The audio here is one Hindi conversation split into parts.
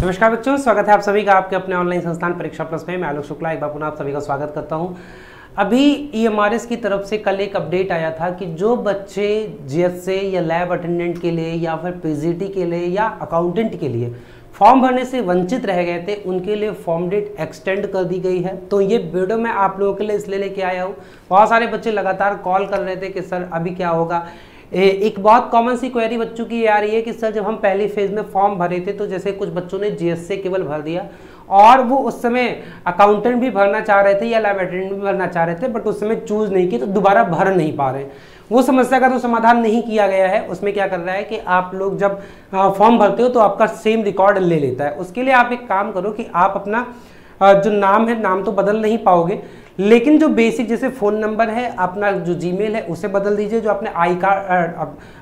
नमस्कार बच्चों, स्वागत है आप सभी का आपके अपने ऑनलाइन संस्थान परीक्षा प्लस में। मैं आलोक शुक्ला एक बार पुनः आप सभी का स्वागत करता हूं। अभी ईएमआरएस की तरफ से कल एक अपडेट आया था कि जो बच्चे जीएसए या लैब अटेंडेंट के लिए या फिर पीजीटी के लिए या अकाउंटेंट के लिए फॉर्म भरने से वंचित रह गए थे, उनके लिए फॉर्म डेट एक्सटेंड कर दी गई है। तो ये वीडियो मैं आप लोगों के लिए इसलिए लेके आया हूँ। बहुत सारे बच्चे लगातार कॉल कर रहे थे कि सर अभी क्या होगा। एक बहुत कॉमन सी क्वेरी बच्चों की आ रही है कि सर जब हम पहली फेज में फॉर्म भरे थे तो जैसे कुछ बच्चों ने जीएसए केवल भर दिया और वो उस समय अकाउंटेंट भी भरना चाह रहे थे या लैब अटेंडेंट भी भरना चाह रहे थे, बट उस समय चूज़ नहीं की तो दोबारा भर नहीं पा रहे। वो समस्या का तो समाधान नहीं किया गया है। उसमें क्या कर रहा है कि आप लोग जब फॉर्म भरते हो तो आपका सेम रिकॉर्ड ले लेता है। उसके लिए आप एक काम करो कि आप अपना जो नाम है, नाम तो बदल नहीं पाओगे, लेकिन जो बेसिक जैसे फ़ोन नंबर है, अपना जो जीमेल है उसे बदल दीजिए। जो आपने आई कार्ड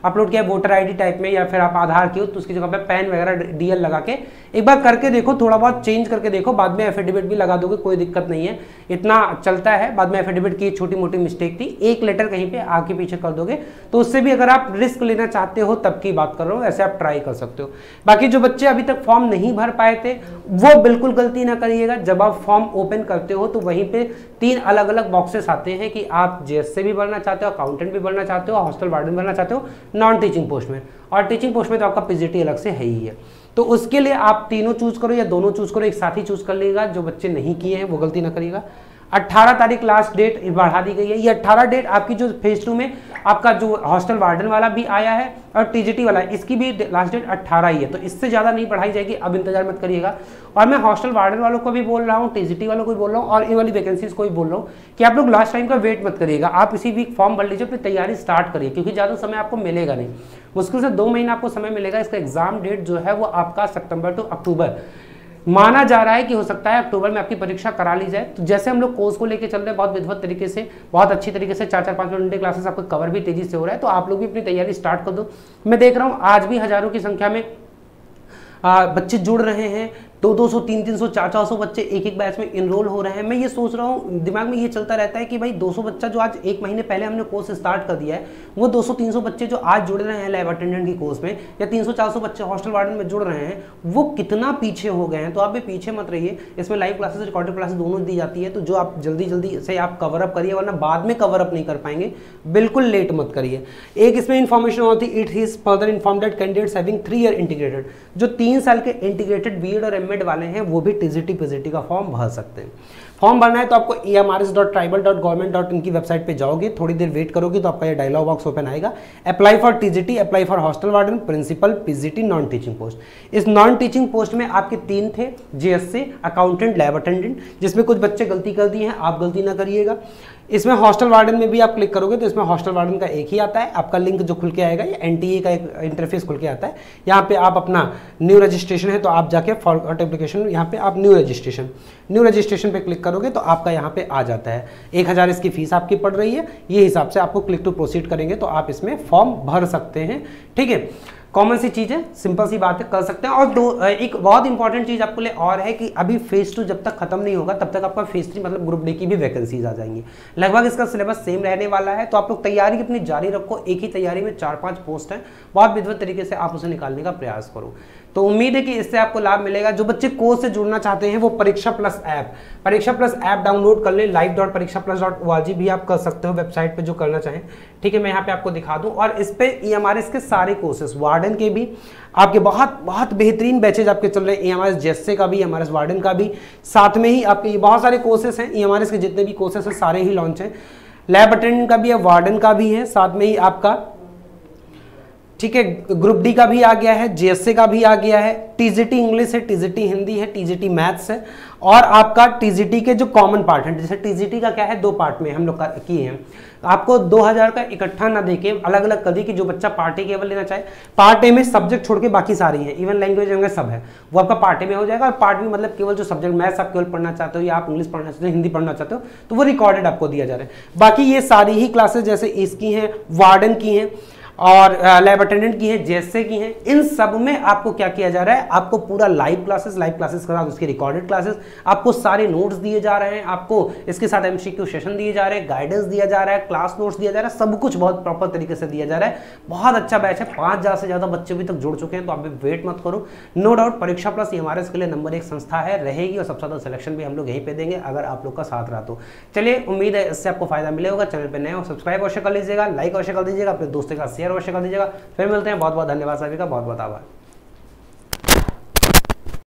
अपलोड किया है वोटर आईडी टाइप में या फिर आप आधार के हो तो उसकी जगह पे पैन वगैरह डीएल लगा के एक बार करके देखो, थोड़ा बहुत चेंज करके देखो। बाद में एफिडेविट भी लगा दोगे, कोई दिक्कत नहीं है, इतना चलता है। बाद में एफिडेविट की छोटी मोटी मिस्टेक थी, एक लेटर कहीं पर आगे पीछे कर दोगे तो उससे भी अगर आप रिस्क लेना चाहते हो तब की बात कर रहा हूँ, ऐसे आप ट्राई कर सकते हो। बाकी जो बच्चे अभी तक फॉर्म नहीं भर पाए थे वो बिल्कुल गलती ना करिएगा। जब आप फॉर्म ओपन करते हो तो वहीं पर तीन अलग अलग बॉक्सेस आते हैं कि आप जीएसए भी भरना चाहते हो, अकाउंटेंट भी भरना चाहते हो, हॉस्टल वार्डन भरना चाहते हो नॉन टीचिंग पोस्ट में, और टीचिंग पोस्ट में तो आपका पीजीटी अलग से है ही है। तो उसके लिए आप तीनों चूज करो या दोनों चूज करो, एक साथ ही चूज कर लीजिएगा। जो बच्चे नहीं किए हैं वो गलती ना करिएगा। 18 तारीख लास्ट डेट बढ़ा दी गई है। ये 18 डेट आपकी जो फेज टू में आपका जो हॉस्टल वार्डन वाला भी आया है और टीजीटी वाला, इसकी भी लास्ट डेट 18 ही है। तो इससे ज़्यादा नहीं बढ़ाई जाएगी, अब इंतजार मत करिएगा। और मैं हॉस्टल वार्डन वालों को भी बोल रहा हूँ, टीजीटी वालों को भी बोल रहा हूँ और ये वाली वैकेंसीज को भी बोल रहा हूँ कि आप लोग लास्ट टाइम का वेट मत करिएगा। आप इसी वीक फॉर्म भर लीजिए, अपनी तैयारी स्टार्ट करिए, क्योंकि ज़्यादा समय आपको मिलेगा नहीं। मुश्किल से 2 महीना आपको समय मिलेगा। इसका एग्जाम डेट जो है वो आपका सितंबर टू अक्टूबर माना जा रहा है कि हो सकता है अक्टूबर में आपकी परीक्षा करा ली जाए। तो जैसे हम लोग कोर्स को लेकर चल रहे हैं बहुत विधिवत तरीके से, बहुत अच्छी तरीके से 4-5 घंटे क्लासेस आपका कवर भी तेजी से हो रहा है, तो आप लोग भी अपनी तैयारी स्टार्ट कर दो। मैं देख रहा हूँ आज भी हजारों की संख्या में बच्चे जुड़ रहे हैं, 200, 300, 400 बच्चे एक बैच में इनरोल हो रहे हैं। मैं ये सोच रहा हूँ, दिमाग में ये चलता रहता है कि भाई 200 बच्चा जो आज एक महीने पहले हमने कोर्स स्टार्ट कर दिया है वो 200-300 बच्चे जो आज जुड़ रहे हैं लैब अटेंडेंट की कोर्स में या 300-400 बच्चे हॉस्टल वार्डन में जुड़ रहे हैं वो कितना पीछे हो गए हैं। तो आप भी पीछे मत रहिए। इसमें लाइव क्लासेस रिकॉर्डेड क्लासेस दोनों दी जाती है, तो जो आप जल्दी से आप कवरअप करिए, वरना बाद में कवरअप नहीं कर पाएंगे। बिल्कुल लेट मत करिए। एक इसमें इन्फॉर्मेशन होती, it is further inform that candidates having 3 year integrated, जो 3 साल के इंटीग्रेटेड बीएड और एमएड वाले हैं वो भी टीजीटी पीजीटी का फॉर्म भर सकते हैं। फॉर्म भरना है तो आपको emrs.tribal.government.in की वेबसाइट पे जाओगे, थोड़ी देर वेट करोगे तो आपका ये डायलॉग बॉक्स ओपन आएगा, apply for TGT, apply for hostel warden, principal, PGT, non teaching post. इस नॉन टीचिंग पोस्ट में आपके 3 थे, जीएसए, अकाउंटेंट, लैब अटेंडेंट, जिसमें कुछ बच्चे गलती कर दिए हैं, आप गलती ना करिएगा। इसमें हॉस्टल वार्डन में भी आप क्लिक करोगे तो इसमें हॉस्टल वार्डन का एक ही आता है, आपका लिंक जो खुल के आएगा या एनटीए का एक इंटरफेस खुल के आता है। यहाँ पे आप अपना न्यू रजिस्ट्रेशन है तो आप जाके फॉरगॉट एप्लीकेशन, यहाँ पे आप न्यू रजिस्ट्रेशन पे क्लिक करोगे तो आपका यहाँ पे आ जाता है 1000 इसकी फीस आपकी पड़ रही है। ये हिसाब से आपको क्लिक टू प्रोसीड करेंगे तो आप इसमें फॉर्म भर सकते हैं। ठीक है, कॉमन सी चीज़ है, सिंपल सी बात है, कर सकते हैं। और एक बहुत इंपॉर्टेंट चीज़ आपको लिए और है कि अभी फेज 2 जब तक खत्म नहीं होगा तब तक आपका फेज 3 मतलब ग्रुप डी की भी वैकेंसीज आ जाएंगी। लगभग इसका सिलेबस सेम रहने वाला है, तो आप लोग तैयारी अपनी जारी रखो। एक ही तैयारी में 4-5 पोस्ट हैं, बहुत विधिवत तरीके से आप उसे निकालने का प्रयास करो। तो उम्मीद है कि इससे आपको लाभ मिलेगा। जो बच्चे कोर्स से जुड़ना चाहते हैं वो परीक्षा प्लस ऐप डाउनलोड कर लें। live.parikshaplas.org भी आप कर सकते हो वेबसाइट पे जो करना चाहें। ठीक है, मैं यहाँ पे आपको दिखा दूँ। और इस पे ईएमआरएस के सारे कोर्सेस, वार्डन के भी आपके बहुत बेहतरीन बैचेज आपके चल रहे हैं, ईएमआरएस जेएसए का भी, ईएमआरएस वार्डन का भी, साथ में ही आपके बहुत सारे कोर्सेस हैं। ईएमआरएस के जितने भी कोर्सेस हैं सारे ही लॉन्च हैं, लैब अटेंडेंट का भी है, वार्डन का भी है, साथ में ही आपका ठीक है ग्रुप डी का भी आ गया है, जीएसए का भी आ गया है, टीजीटी इंग्लिश है, टीजीटी हिंदी है, टीजीटी मैथ्स है, और आपका टीजीटी के जो कॉमन पार्ट हैं, जैसे टीजीटी का क्या है 2 पार्ट में हम लोग किए हैं। आपको 2000 का इकट्ठा ना देके अलग अलग कर दी कि जो बच्चा पार्ट ए केवल लेना चाहे, पार्ट ए में सब्जेक्ट छोड़ के बाकी सारी है, इवन लैंग्वेज होंगे सब है, वो आपका पार्ट ए में हो जाएगा। और पार्ट बी मतलब केवल जो सब्जेक्ट मैथ्स आप केवल पढ़ना चाहते हो या आप इंग्लिश पढ़ना चाहते हो, हिंदी पढ़ना चाहते हो, तो वो रिकॉर्डेड आपको दिया जा रहा है। बाकी ये सारी ही क्लासेज जैसे इसकी हैं, वार्डन की हैं, और लैब अटेंडेंट की हैं, जेएसए की हैं, इन सब में आपको क्या किया जा रहा है, आपको पूरा लाइव क्लासेस के साथ उसकी रिकॉर्डेड क्लासेस, आपको सारे नोट्स दिए जा रहे हैं, आपको इसके साथ एमसीक्यू सेशन दिए जा रहे हैं, गाइडेंस दिया जा रहा है, क्लास नोट्स दिया जा रहा है, सब कुछ बहुत प्रॉपर तरीके से दिया जा रहा है। बहुत अच्छा बैच है, 5000 से ज़्यादा बच्चे भी तक जुड़ चुके हैं, तो आप भी वेट मत करो। No doubt Pariksha plus EMRS के लिए नंबर 1 संस्था है, रहेगी और सबसे ज़्यादा सिलेक्शन भी हम लोग यहीं पर देंगे अगर आप लोग का साथ रहा तो। चलिए, उम्मीद है इससे आपको फायदा मिलेगा। चैनल पर नए हो सब्सक्राइब अवश्य कर लीजिएगा, लाइक अवश्य कर दीजिएगा, अपने दोस्तों के साथ शेयर अवश्य कर दीजिएगा। फिर मिलते हैं, बहुत बहुत धन्यवाद सभी का, बहुत बहुत आभार।